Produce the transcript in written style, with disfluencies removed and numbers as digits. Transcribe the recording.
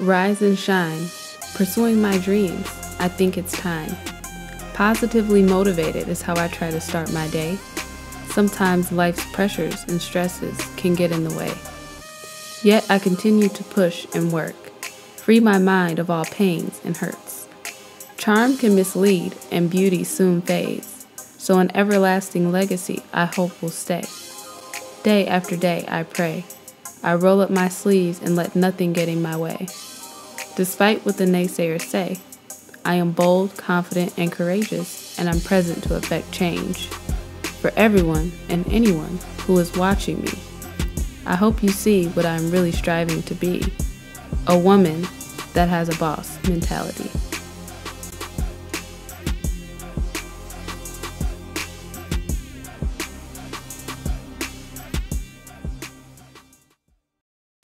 Rise and shine, pursuing my dreams, I think it's time. Positively motivated is how I try to start my day. Sometimes life's pressures and stresses can get in the way. Yet I continue to push and work, free my mind of all pains and hurts. Charm can mislead and beauty soon fades, so an everlasting legacy I hope will stay. Day after day I pray, I roll up my sleeves and let nothing get in my way. Despite what the naysayers say, I am bold, confident, and courageous, and I'm present to affect change for everyone and anyone who is watching me. I hope you see what I'm really striving to be, a woman that has a boss mentality.